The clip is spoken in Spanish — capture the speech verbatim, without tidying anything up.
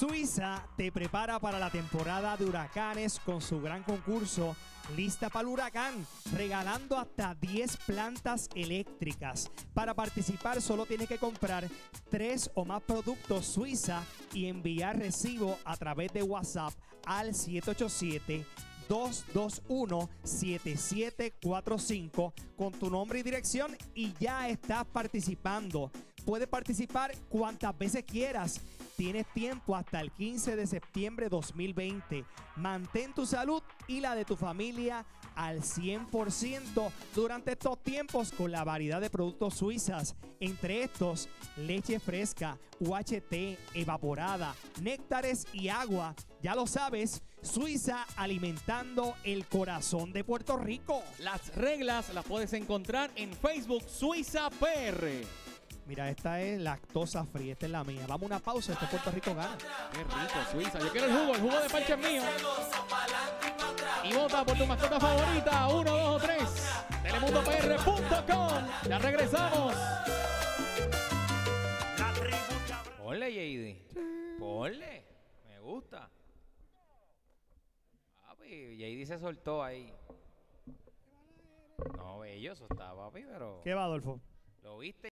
Suiza te prepara para la temporada de huracanes con su gran concurso Lista para el Huracán, regalando hasta diez plantas eléctricas. Para participar solo tienes que comprar tres o más productos Suiza y enviar recibo a través de WhatsApp al siete ocho siete, dos dos uno, siete siete cuatro cinco con tu nombre y dirección y ya estás participando. Puedes participar cuantas veces quieras. Tienes tiempo hasta el quince de septiembre de dos mil veinte. Mantén tu salud y la de tu familia al cien por ciento durante estos tiempos con la variedad de productos suizas. Entre estos, leche fresca, U H T, evaporada, néctares y agua. Ya lo sabes, Suiza alimentando el corazón de Puerto Rico. Las reglas las puedes encontrar en Facebook Suiza P R. Mira, esta es lactosa free, esta es la mía. Vamos a una pausa, este Puerto Rico gana. Qué rico, Suiza. Yo quiero el jugo, el jugo de parche es mío. Y vota por tu mascota favorita. Uno, dos o tres. Telemundo P R punto com. Ya regresamos. Ponle, J D. Ponle. Me gusta. Papi, J D se soltó ahí. No, bello, eso está, papi, pero... ¿Qué va, Adolfo? ¿Lo viste?